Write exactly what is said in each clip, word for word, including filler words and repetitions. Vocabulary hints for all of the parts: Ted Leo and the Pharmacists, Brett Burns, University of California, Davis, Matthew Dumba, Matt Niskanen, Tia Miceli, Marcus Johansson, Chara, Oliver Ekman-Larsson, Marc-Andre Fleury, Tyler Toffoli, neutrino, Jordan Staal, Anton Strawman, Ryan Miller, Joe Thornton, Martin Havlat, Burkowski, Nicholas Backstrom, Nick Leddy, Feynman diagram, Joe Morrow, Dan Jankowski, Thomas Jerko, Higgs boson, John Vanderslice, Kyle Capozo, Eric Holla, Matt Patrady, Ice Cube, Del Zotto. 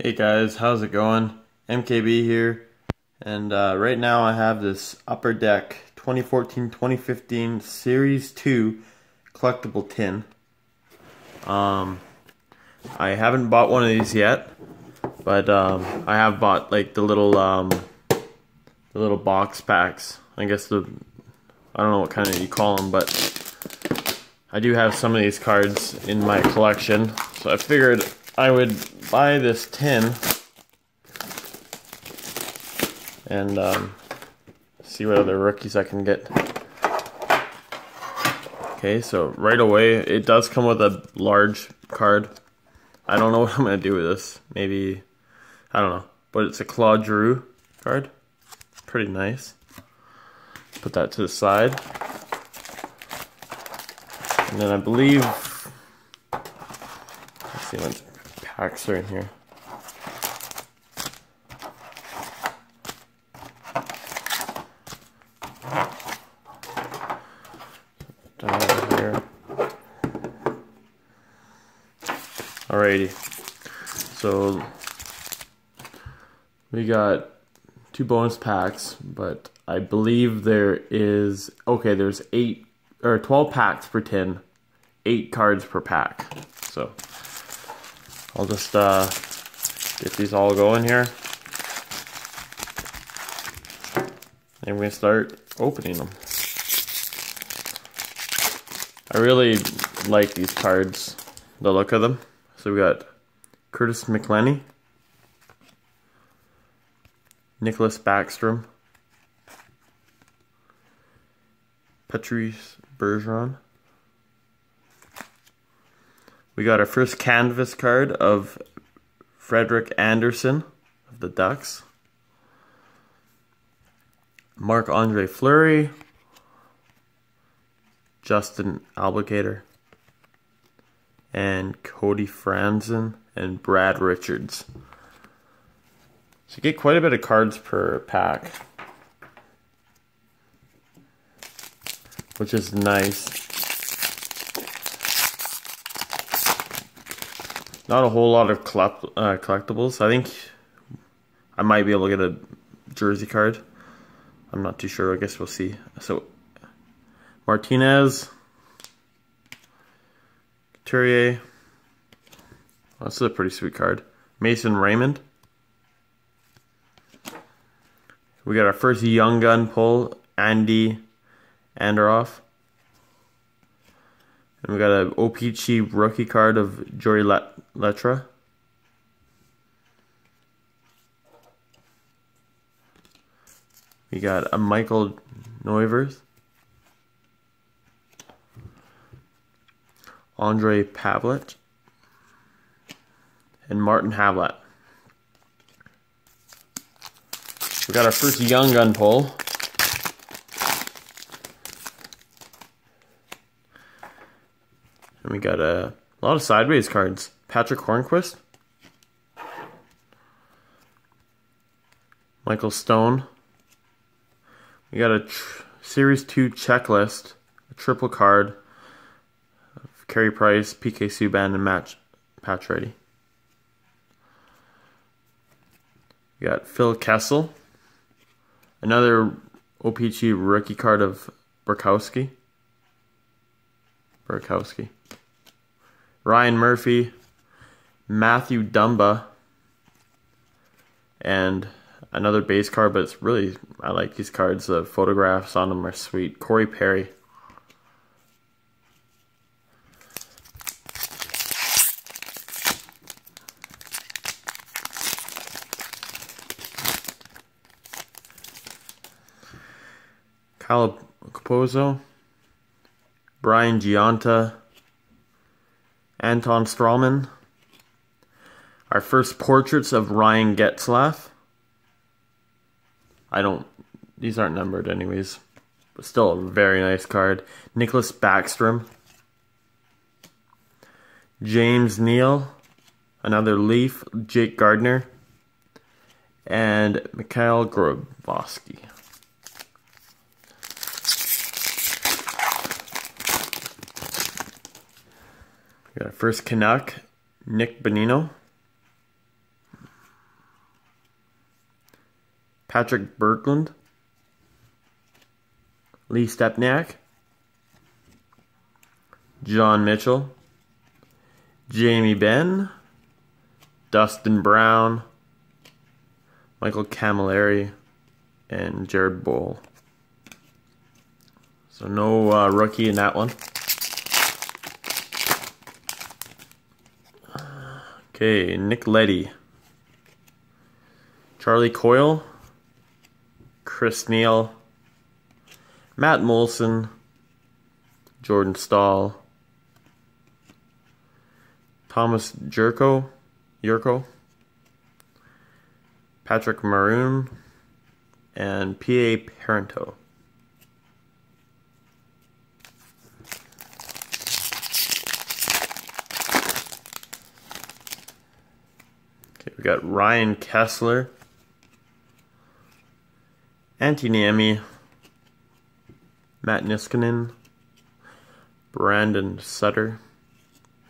Hey guys, how's it going? M K B here, and uh, right now I have this Upper Deck twenty fourteen twenty fifteen Series two collectible tin. Um, I haven't bought one of these yet, but um, I have bought like the little um, the little box packs. I guess the I don't know what kind of you call them, but I do have some of these cards in my collection, so I figured I would buy this tin and um, see what other rookies I can get. Okay, so right away, it does come with a large card. I don't know what I'm going to do with this. Maybe, I don't know. But it's a Claude Giroux card. Pretty nice. Put that to the side. And then I believe, let's see what's packs are in here. Down here. Alrighty. So we got two bonus packs, but I believe there is okay. There's eight or twelve packs per tin, eight cards per pack. So I'll just uh, get these all going here, and we're gonna start opening them. I really like these cards, the look of them. So we got Curtis McClenney, Nicholas Backstrom, Patrice Bergeron. We got our first canvas card of Frederick Anderson of the Ducks. Marc-Andre Fleury. Justin Albigator. And Cody Franson and Brad Richards. So you get quite a bit of cards per pack, which is nice. Not a whole lot of collect uh, collectibles. I think I might be able to get a jersey card. I'm not too sure. I guess we'll see. So, Martinez. Couturier. Oh, this is a pretty sweet card. Mason Raymond. We got our first young gun pull. Andy Anderoff. And we got an O P C rookie card of Jori Lehterä. We got a Michael Neuvers. Andre Pavlet. And Martin Havlat. We got our first young gun pull. And we got a, a lot of sideways cards. Patrick Hornquist. Michael Stone. We got a tr Series two checklist. A triple card. Of Carey Price, P K Subban, and Matt Patrady. We got Phil Kessel. Another O P C rookie card of Burkowski. Burkowski. Ryan Murphy, Matthew Dumba, and another base card, but it's really, I like these cards. The photographs on them are sweet. Corey Perry. Kyle Capozo, Brian Gionta, Anton Strawman. Our first portraits of Ryan Getzlath. I don't, these aren't numbered anyways, but still a very nice card. Nicholas Backstrom. James Neal, another Leaf, Jake Gardner, and Mikhail Grabowski. We got our first Canuck, Nick Bonino. Patrick Berglund, Lee Stepniak, John Mitchell, Jamie Benn, Dustin Brown, Michael Camilleri, and Jared Boyle. So no uh, rookie in that one. Okay, Nick Leddy, Charlie Coyle, Chris Neal, Matt Molson, Jordan Staal, Thomas Jerko, Yurko, Patrick Maroon, and P A Parento. Okay, we got Ryan Kessler, Antti Niemi, Matt Niskanen, Brandon Sutter,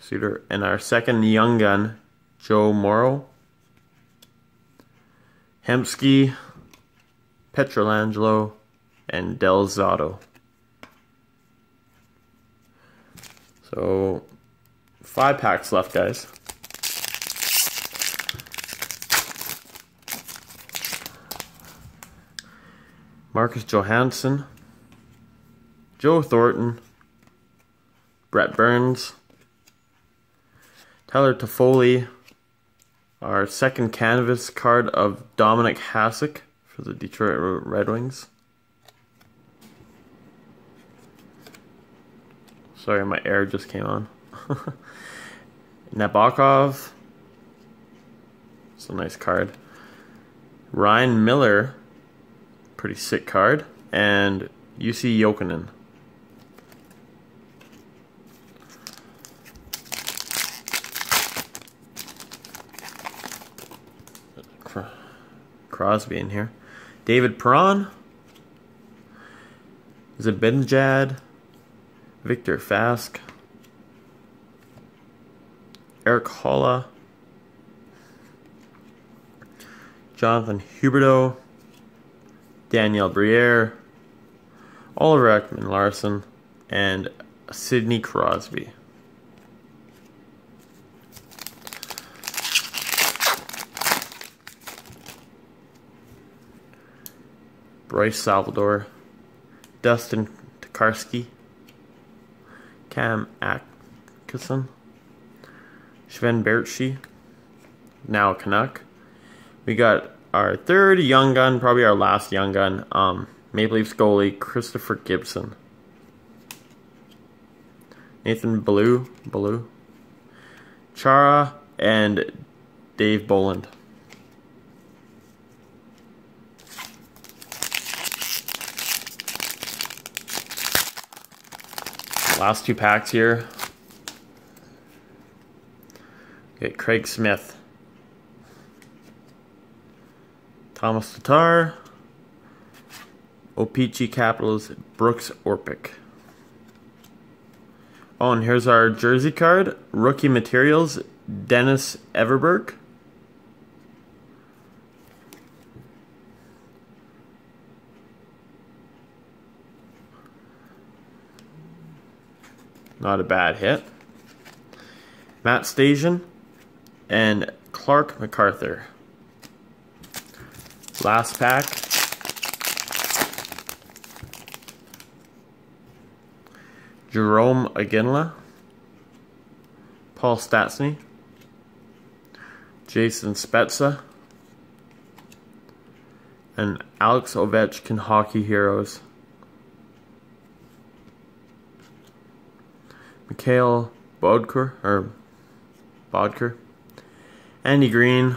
Suter, and our second young gun, Joe Morrow, Hemsky, Pietrangelo, and Del Zotto. So five packs left, guys. Marcus Johansson, Joe Thornton, Brett Burns, Tyler Toffoli, our second canvas card of Dominic Hasek for the Detroit Red Wings. Sorry, my air just came on. Nabokov, it's a nice card. Ryan Miller, pretty sick card, and U C Jokinen. Crosby in here. David Perron, Zibanejad, Victor Fask, Eric Holla, Jonathan Huberdeau, Daniel Briere, Oliver Ekman-Larsson, and Sidney Crosby. Bryce Salvador, Dustin Tokarski, Cam Atkinson, Sven Berchi, now a Canuck. We got our third young gun, probably our last young gun, um, Maple Leafs goalie Christopher Gibson. Nathan Bellew, Bellew, Chara, and Dave Boland. Last two packs here. Okay, Craig Smith, Thomas Tatar, Opeechee Capitals, Brooks Orpik. Oh, and here's our jersey card, rookie materials, Dennis Everberg, not a bad hit. Matt Stajan and Clark MacArthur. Last pack. Jerome Iginla, Paul Stastny, Jason Spezza, and Alex Ovechkin Hockey Heroes. Mikhail Bodker, or Bodker, Andy Green,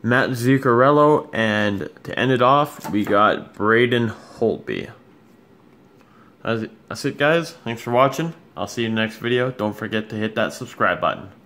Matt Zuccarello, and to end it off, we got Braden Holtby. That's it, guys. Thanks for watching. I'll see you in the next video. Don't forget to hit that subscribe button.